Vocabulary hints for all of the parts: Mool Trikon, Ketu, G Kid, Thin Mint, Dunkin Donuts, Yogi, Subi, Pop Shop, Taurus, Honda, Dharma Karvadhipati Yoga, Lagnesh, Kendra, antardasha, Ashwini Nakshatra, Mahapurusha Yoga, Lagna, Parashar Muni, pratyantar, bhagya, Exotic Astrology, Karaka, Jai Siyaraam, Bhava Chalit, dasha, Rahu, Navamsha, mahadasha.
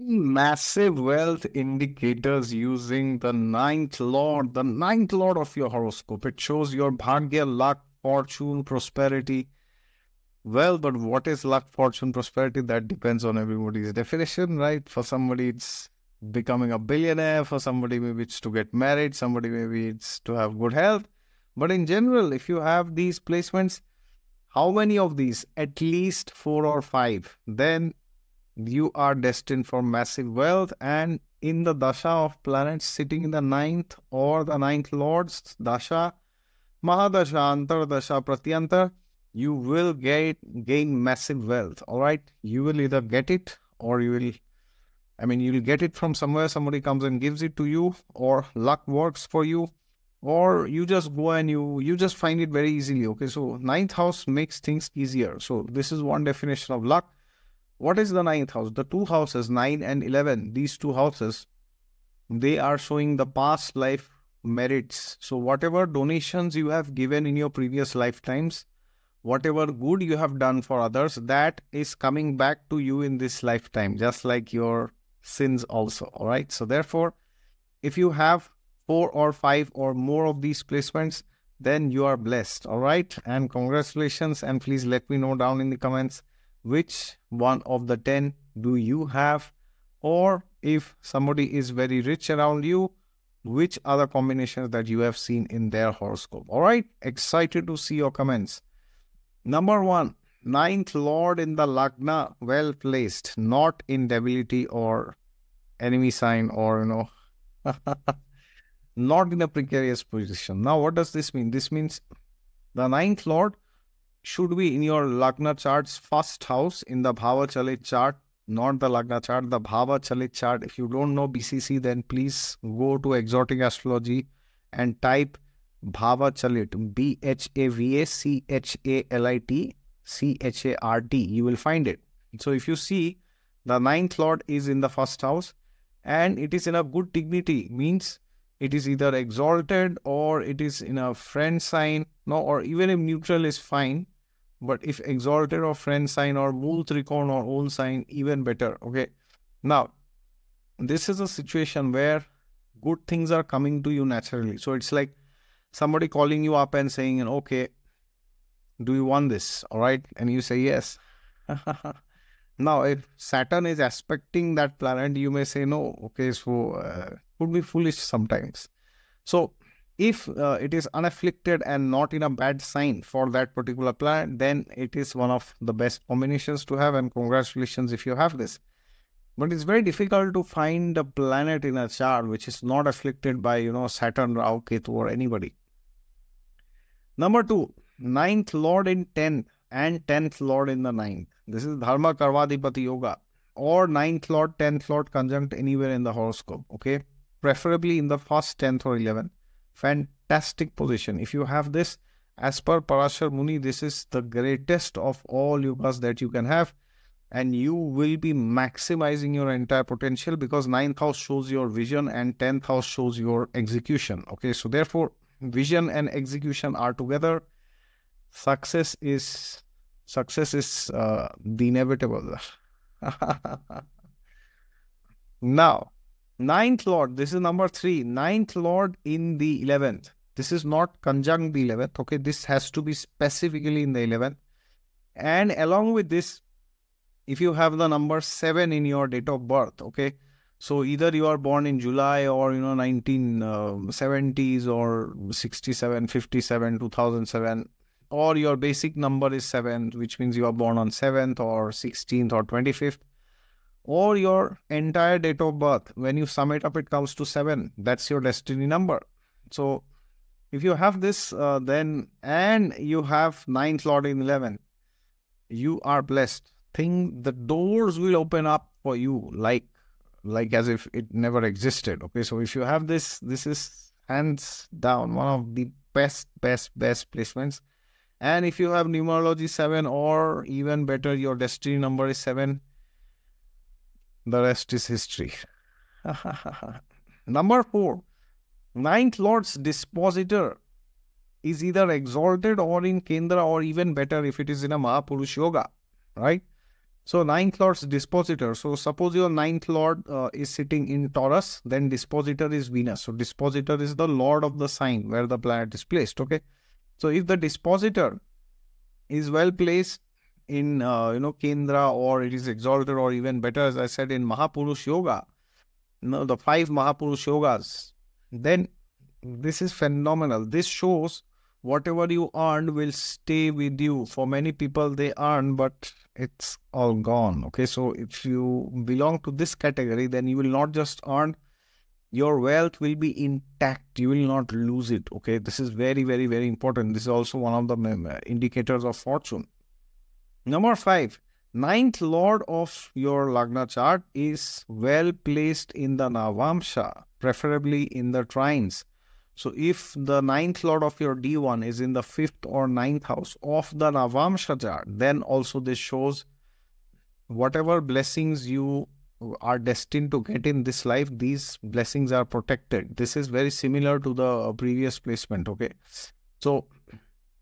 massive wealth indicators using the ninth lord of your horoscope. It shows your bhagya, luck, fortune, prosperity. Well, but what is luck, fortune, prosperity? That depends on everybody's definition, right? For somebody, it's becoming a billionaire. For somebody, maybe it's to get married. Somebody, maybe it's to have good health. But in general, if you have these placements, how many of these? At least 4 or 5. Then you are destined for massive wealth. And in the dasha of planets sitting in the 9th or the 9th lord's dasha, mahadasha, antardasha, pratyantar, you will gain massive wealth, all right? You will either get it or you will, you'll get it from somewhere. Somebody comes and gives it to you, or luck works for you, or you just go and you just find it very easily, okay? So, 9th house makes things easier. So, this is one definition of luck. What is the 9th house? The two houses, 9 and 11, these two houses, they are showing the past life merits. So, whatever donations you have given in your previous lifetimes, whatever good you have done for others, that is coming back to you in this lifetime, just like your sins also, all right? So therefore, if you have 4 or 5 or more of these placements, then you are blessed, all right? And congratulations, and please let me know down in the comments which one of the 10 do you have, or if somebody is very rich around you, which other combinations that you have seen in their horoscope, all right? Excited to see your comments. Number 1, 9th Lord in the Lagna, well placed, not in debility or enemy sign, or, not in a precarious position. Now, what does this mean? This means the 9th Lord should be in your Lagna chart's first house in the Bhava Chalit chart, not the Lagna chart, the Bhava Chalit chart. If you don't know BCC, then please go to Exotic Astrology and type Bhava Chalit, BHAVACHALIT CHART, you will find it. So if you see, the 9th Lord is in the first house and it is in a good dignity, means it is either exalted or it is in a friend sign, or even if neutral is fine, but if exalted or friend sign or Mool Trikon or own sign, even better, okay? Now, this is a situation where good things are coming to you naturally. So it's like somebody calling you up and saying, okay, do you want this? All right. And you say, yes. Now, if Saturn is aspecting that planet, you may say no. Okay. So, could be foolish sometimes. So, if it is unafflicted and not in a bad sign for that particular planet, then it is one of the best combinations to have. And congratulations if you have this. But it's very difficult to find a planet in a chart which is not afflicted by, Saturn, Rahu, Ketu, or anybody. Number 2, 9th Lord in 10th and 10th Lord in the 9th. This is Dharma Karvadhipati Yoga, or 9th Lord, 10th Lord conjunct anywhere in the horoscope, okay? Preferably in the first, 10th or 11th. Fantastic position. If you have this, as per Parashar Muni, this is the greatest of all yogas that you can have. And you will be maximizing your entire potential, because 9th house shows your vision and 10th house shows your execution. Okay, so therefore, vision and execution are together. Success is the inevitable. Now, 9th Lord, this is number 3. 9th Lord in the 11th. This is not conjunct the 11th. Okay, this has to be specifically in the 11th. And along with this, if you have the number 7 in your date of birth, okay, so either you are born in July or, 1970s or 67, 57, 2007, or your basic number is 7, which means you are born on 7th or 16th or 25th, or your entire date of birth, when you sum it up, it comes to 7. That's your destiny number. So if you have this, then, and you have 9th Lord in 11th, you are blessed. The doors will open up for you like as if it never existed. Okay, so if you have this, this is hands down one of the best placements. And if you have numerology 7, or even better, your destiny number is 7, the rest is history. Number 4, 9th Lord's dispositor is either exalted or in Kendra, or even better if it is in a Mahapurusha Yoga, right? So ninth lord's dispositor. So suppose your ninth lord is sitting in Taurus, then dispositor is Venus. So dispositor is the lord of the sign where the planet is placed. Okay. So if the dispositor is well placed in Kendra, or it is exalted, or even better, as I said, in Mahapurusha Yoga, the 5 Mahapurusha Yogas, then this is phenomenal. This shows whatever you earned will stay with you. For many people, they earn, but it's all gone. Okay, so if you belong to this category, then you will not just earn, your wealth will be intact. You will not lose it. Okay, this is very, very, very important. This is also one of the indicators of fortune. Number 5, ninth lord of your Lagna chart is well placed in the Navamsha, preferably in the trines. So if the ninth lord of your D1 is in the 5th or 9th house of the Navamsha chart, then also this shows whatever blessings you are destined to get in this life, these blessings are protected. This is very similar to the previous placement, okay? So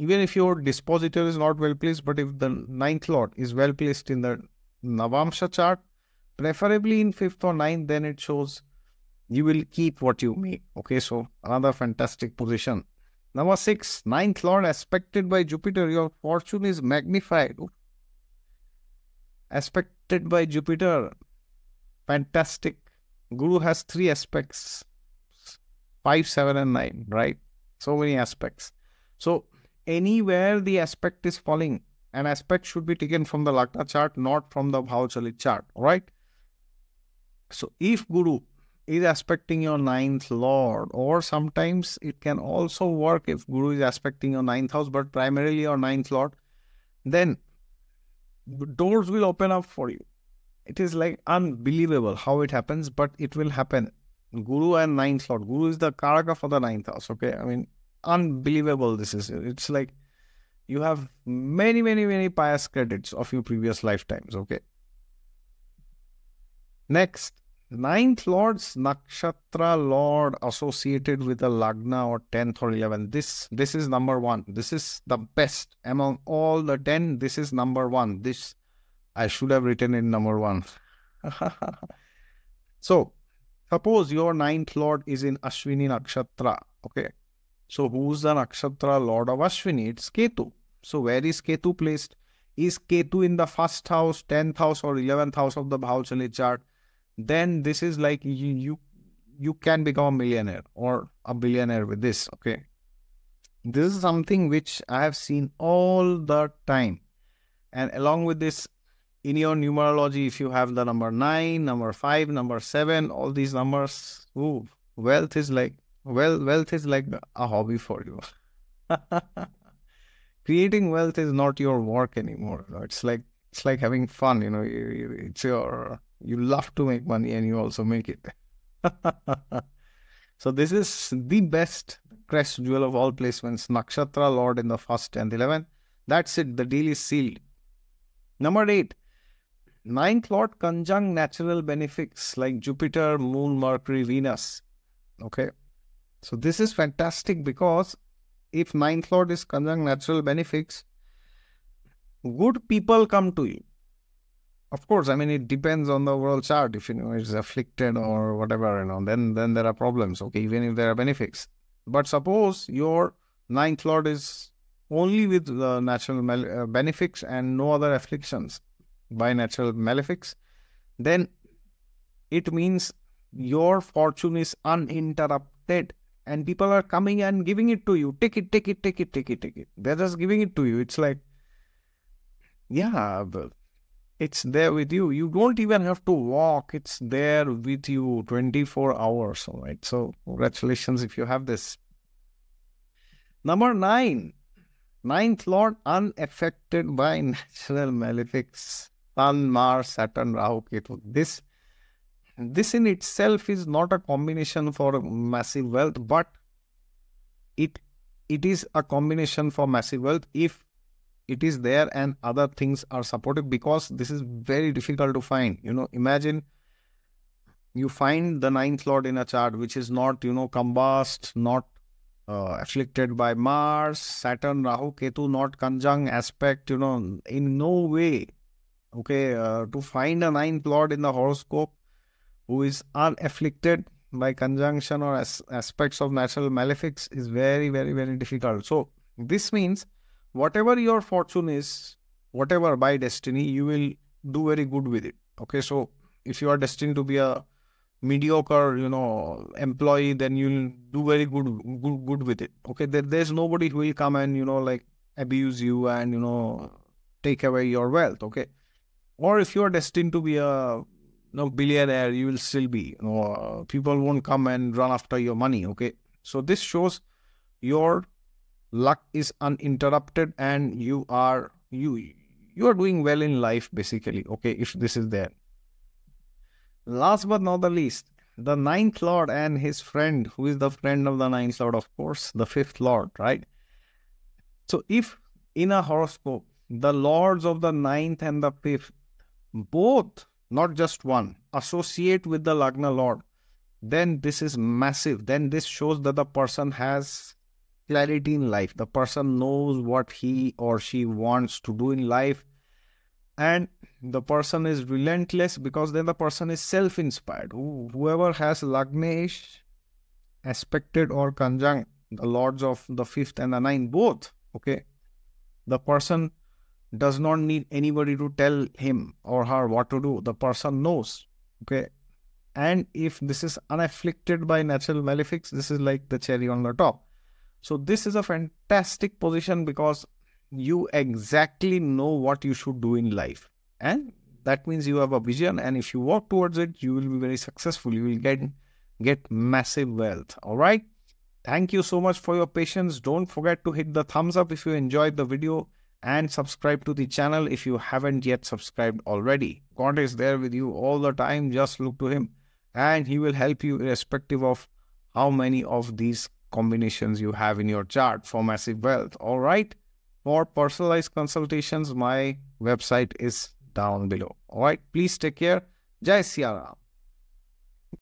even if your dispositor is not well placed, but if the ninth lord is well placed in the Navamsha chart, preferably in 5th or 9th, then it shows you will keep what you make. Okay, so another fantastic position. Number 6, ninth lord aspected by Jupiter, your fortune is magnified. Ooh. Aspected by Jupiter, fantastic. Guru has 3 aspects, 5, 7 and 9, right? So many aspects. So anywhere the aspect is falling, an aspect should be taken from the Lagna chart, not from the Bhavchalit chart, right? So if Guru is aspecting your ninth lord, or sometimes it can also work if Guru is aspecting your ninth house, but primarily your ninth lord, then the doors will open up for you. It is like unbelievable how it happens, but it will happen. Guru and ninth lord. Guru is the Karaka for the ninth house. Okay, I mean, unbelievable. This is it. It's like you have many, many, many pious credits of your previous lifetimes. Okay. Next, ninth lord's nakshatra lord associated with a Lagna or 10th or 11th. This is number 1. This is the best among all the 10. This is number 1. This I should have written in number 1. So suppose your ninth lord is in Ashwini Nakshatra. Okay. So who's the nakshatra lord of Ashwini? It's Ketu. So where is Ketu placed? Is Ketu in the 1st house, 10th house, or 11th house of the Bhavchalit chart? Then this is like you can become a millionaire or a billionaire with this, okay? This is something which I have seen all the time. And along with this, in your numerology, if you have the number 9, number 5, number 7, all these numbers, ooh, wealth is like a hobby for you. Creating wealth is not your work anymore. It's like having fun, you know, you love to make money and you also make it. So this is the best crest jewel of all placements. Nakshatra lord in the 1st and 11th. That's it. The deal is sealed. Number 8. Ninth lord conjunct natural benefics like Jupiter, Moon, Mercury, Venus. Okay. So this is fantastic because if ninth lord is conjunct natural benefics, good people come to you. Of course, I mean, it depends on the overall chart. If, you know, it's afflicted or whatever, you know, then there are problems, okay, even if there are benefics. But suppose your ninth lord is only with the natural benefics and no other afflictions by natural malefics, then it means your fortune is uninterrupted and people are coming and giving it to you. Take it, take it, take it, take it, take it. They're just giving it to you. It's like, yeah, but it's there with you. You don't even have to walk. It's there with you 24 hours. All right. So congratulations if you have this. Number 9. Ninth lord unaffected by natural malefics. Sun, Mars, Saturn, Rahu, Ketu. This in itself is not a combination for massive wealth, but it is a combination for massive wealth if it is there and other things are supportive, because this is very difficult to find. You know, imagine you find the ninth lord in a chart which is not, you know, combust, not afflicted by Mars, Saturn, Rahu, Ketu, not conjunct aspect, you know, in no way Okay, to find a 9th lord in the horoscope who is unafflicted by conjunction or aspects of natural malefics is very, very, very difficult. So this means whatever your fortune is, whatever by destiny, you will do very good with it. Okay, so if you are destined to be a mediocre, you know, employee, then you'll do very good with it. Okay, there's nobody who will come and, you know, like abuse you and, you know, take away your wealth. Okay, or if you are destined to be a, you know, billionaire, you will still be, you know, people won't come and run after your money. Okay, so this shows your luck is uninterrupted and you are doing well in life basically. Okay, if this is there. Last but not the least, the 9th lord and his friend, who is the friend of the 9th lord, of course, the 5th lord, right? So if in a horoscope, the lords of the 9th and the 5th, both, not just one, associate with the Lagna lord, then this is massive. Then this shows that the person has clarity in life. The person knows what he or she wants to do in life. And the person is relentless, because then the person is self-inspired. Whoever has Lagnesh aspected or conjunct the lords of the 5th and the 9th, both, okay, the person does not need anybody to tell him or her what to do. The person knows, okay. And if this is unafflicted by natural malefics, this is like the cherry on the top. So this is a fantastic position, because you exactly know what you should do in life. And that means you have a vision, and if you walk towards it, you will be very successful. You will get massive wealth. All right. Thank you so much for your patience. Don't forget to hit the thumbs up if you enjoyed the video, and subscribe to the channel if you haven't yet subscribed already. God is there with you all the time. Just look to him and he will help you irrespective of how many of these combinations you have in your chart for massive wealth. All right. For personalized consultations, my website is down below. All right, please take care. Jai Siyaraam.